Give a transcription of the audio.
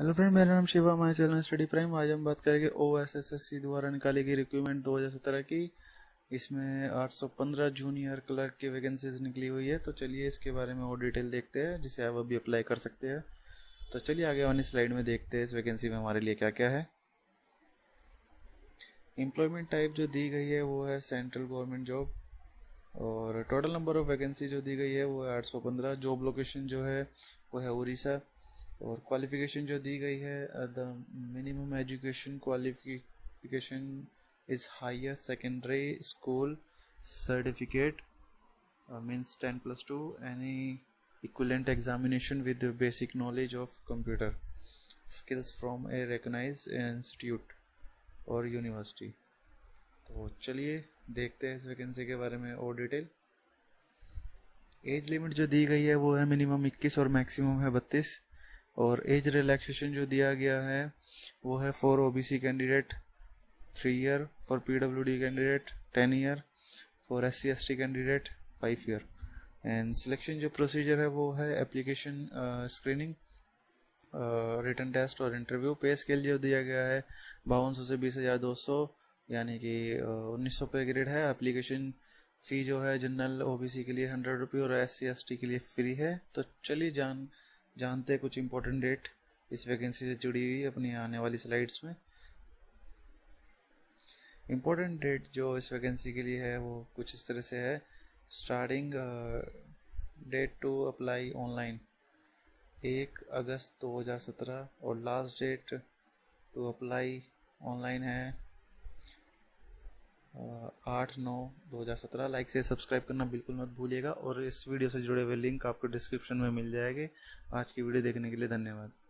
Hello friend, मेरा नाम शिवा, हमारे चैनल स्टडी प्राइम। आज हम बात करेंगे ओएसएसएससी द्वारा निकाली गई रिक्रूटमेंट 2017 की। इसमें 815 जूनियर क्लर्क की वैकेंसीज निकली हुई है। तो चलिए इसके बारे में और डिटेल देखते हैं, जिसे आप अभी अप्लाई कर सकते हैं। तो चलिए आगे वाली स्लाइड में देखते हैं इस वैकेंसी में हमारे लिए क्या क्या है। एम्प्लॉयमेंट टाइप जो दी गई है वो है सेंट्रल गवर्नमेंट जॉब, और टोटल नंबर ऑफ वैकेंसी जो दी गई है वो है 815। जॉब लोकेशन जो है वो है उड़ीसा, और क्वालिफिकेशन जो दी गई है the minimum education qualification is higher secondary school certificate means 10+2 any equivalent examination with basic knowledge of computer skills from a recognised institute और यूनिवर्सिटी। तो चलिए देखते हैं इस वैकेंसी के बारे में और डिटेल। एज लिमिट जो दी गई है वो है मिनिमम 21 और मैक्सिमम है 32, और एज रिलैक्सेशन जो दिया गया है वो है for OBC candidate 3 year, for PWD candidate 10 year, for SC/ST candidate 5 year. And selection जो प्रोसीजर है वो है एप्लीकेशन स्क्रीनिंग, रिटन टेस्ट और इंटरव्यू। पे स्केल जो दिया गया है 5200 से 20,200, यानी कि 1900 पे ग्रेड है। एप्लीकेशन फ़ी जो है जनरल OBC के लिए 100 रुपये और SC/ST के लिए फ्री है। तो चलिए जानते हैं कुछ इम्पोर्टेंट डेट इस वैकेंसी से जुड़ी हुई अपनी आने वाली स्लाइड्स में। इम्पोर्टेंट डेट जो इस वैकेंसी के लिए है वो कुछ इस तरह से है। Starting date to apply online 1 August 2017, और last date to apply online है 8-9-2017। लाइक से सब्सक्राइब करना बिल्कुल मत भूलिएगा, और इस वीडियो से जुड़े हुए लिंक आपको डिस्क्रिप्शन में मिल जाएंगे। आज की वीडियो देखने के लिए धन्यवाद।